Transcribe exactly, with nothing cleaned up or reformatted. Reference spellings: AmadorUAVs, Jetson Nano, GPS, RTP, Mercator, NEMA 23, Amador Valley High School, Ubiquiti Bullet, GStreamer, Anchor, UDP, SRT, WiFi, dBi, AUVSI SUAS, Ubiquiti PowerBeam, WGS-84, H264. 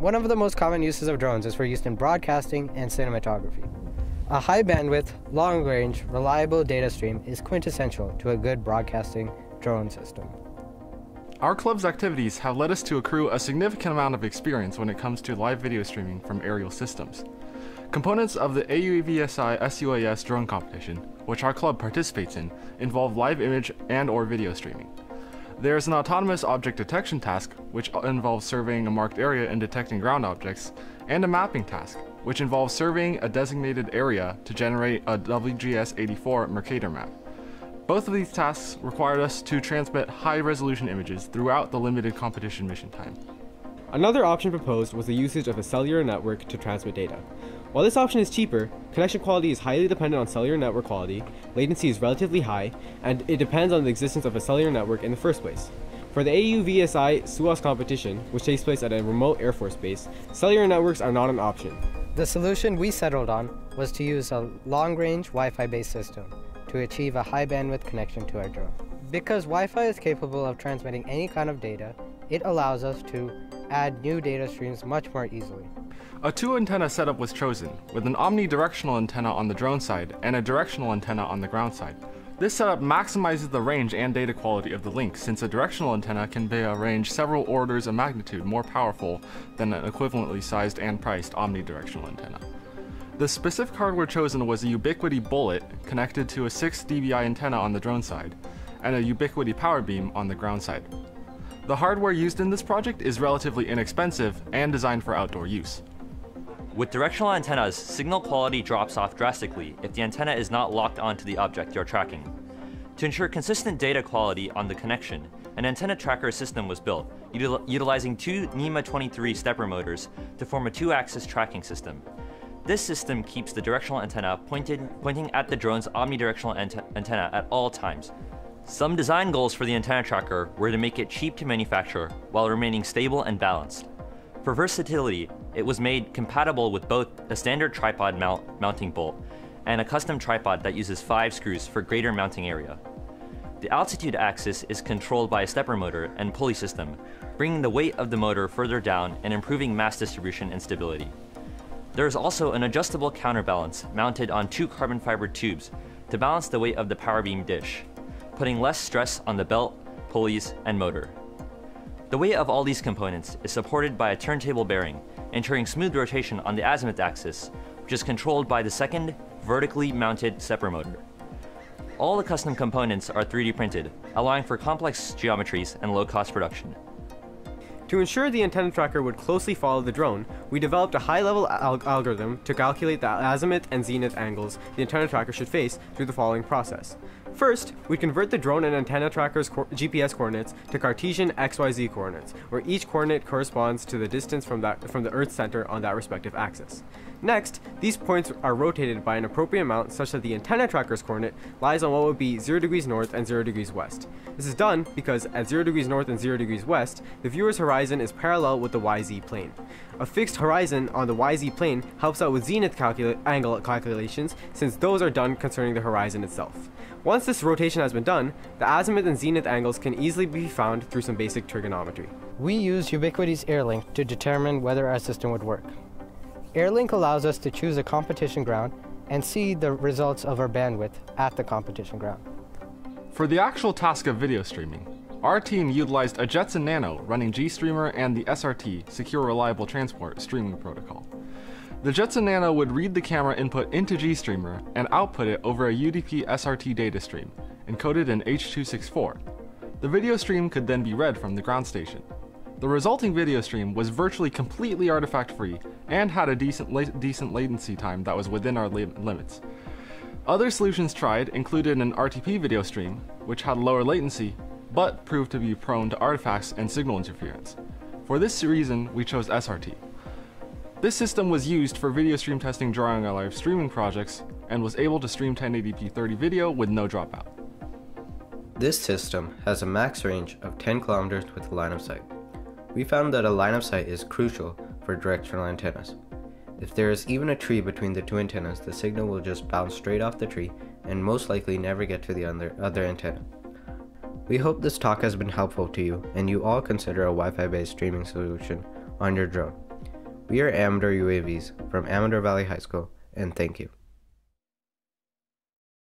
One of the most common uses of drones is for use in broadcasting and cinematography. A high bandwidth, long range, reliable data stream is quintessential to a good broadcasting drone system. Our club's activities have led us to accrue a significant amount of experience when it comes to live video streaming from aerial systems. Components of the A U V S I S U A S drone competition, which our club participates in, involve live image and or video streaming. There is an autonomous object detection task, which involves surveying a marked area and detecting ground objects, and a mapping task, which involves surveying a designated area to generate a W G S eighty-four Mercator map. Both of these tasks required us to transmit high-resolution images throughout the limited competition mission time. Another option proposed was the usage of a cellular network to transmit data. While this option is cheaper, connection quality is highly dependent on cellular network quality, latency is relatively high, and it depends on the existence of a cellular network in the first place. For the A U V S I SUAS competition, which takes place at a remote Air Force base, cellular networks are not an option. The solution we settled on was to use a long-range Wi-Fi based system to achieve a high bandwidth connection to our drone. Because Wi-Fi is capable of transmitting any kind of data, it allows us to add new data streams much more easily. A two-antenna setup was chosen, with an omnidirectional antenna on the drone side and a directional antenna on the ground side. This setup maximizes the range and data quality of the link, since a directional antenna can be a range several orders of magnitude more powerful than an equivalently sized and priced omnidirectional antenna. The specific hardware chosen was a Ubiquiti Bullet connected to a six D B I antenna on the drone side, and a Ubiquiti PowerBeam on the ground side. The hardware used in this project is relatively inexpensive and designed for outdoor use. With directional antennas, signal quality drops off drastically if the antenna is not locked onto the object you're tracking. To ensure consistent data quality on the connection, an antenna tracker system was built, util utilizing two NEMA twenty-three stepper motors to form a two-axis tracking system. This system keeps the directional antenna pointed, pointing at the drone's omnidirectional ante antenna at all times. Some design goals for the antenna tracker were to make it cheap to manufacture while remaining stable and balanced. For versatility, it was made compatible with both a standard tripod mount mounting bolt and a custom tripod that uses five screws for greater mounting area. The altitude axis is controlled by a stepper motor and pulley system, bringing the weight of the motor further down and improving mass distribution and stability. There is also an adjustable counterbalance mounted on two carbon fiber tubes to balance the weight of the power beam dish, putting less stress on the belt, pulleys, and motor. The weight of all these components is supported by a turntable bearing, ensuring smooth rotation on the azimuth axis, which is controlled by the second vertically mounted stepper motor. All the custom components are three D printed, allowing for complex geometries and low-cost production. To ensure the antenna tracker would closely follow the drone, we developed a high-level al algorithm to calculate the azimuth and zenith angles the antenna tracker should face through the following process. First, we convert the drone and antenna tracker's co G P S coordinates to Cartesian X Y Z coordinates, where each coordinate corresponds to the distance from, that, from the Earth's center on that respective axis. Next, these points are rotated by an appropriate amount such that the antenna tracker's coordinate lies on what would be zero degrees north and zero degrees west. This is done because at zero degrees north and zero degrees west, the viewer's horizon is parallel with the Y Z plane. A fixed horizon on the Y Z plane helps out with zenith calcula angle calculations, since those are done concerning the horizon itself. Once this rotation has been done, the azimuth and zenith angles can easily be found through some basic trigonometry. We used Ubiquiti's Airlink to determine whether our system would work. Airlink allows us to choose a competition ground and see the results of our bandwidth at the competition ground. For the actual task of video streaming, our team utilized a Jetson Nano running GStreamer and the S R T Secure Reliable Transport streaming protocol. The Jetson Nano would read the camera input into GStreamer and output it over a U D P S R T data stream, encoded in H two sixty-four. The video stream could then be read from the ground station. The resulting video stream was virtually completely artifact-free and had a decent, la decent latency time that was within our li limits. Other solutions tried included an R T P video stream, which had lower latency, but proved to be prone to artifacts and signal interference. For this reason, we chose S R T. This system was used for video stream testing during our live streaming projects and was able to stream ten eighty p thirty video with no dropout. This system has a max range of ten kilometers with a line of sight. We found that a line of sight is crucial for directional antennas. If there is even a tree between the two antennas, the signal will just bounce straight off the tree and most likely never get to the other, other antenna. We hope this talk has been helpful to you and you all consider a Wi-Fi based streaming solution on your drone. We are Amador U A Vs from Amador Valley High School, and thank you.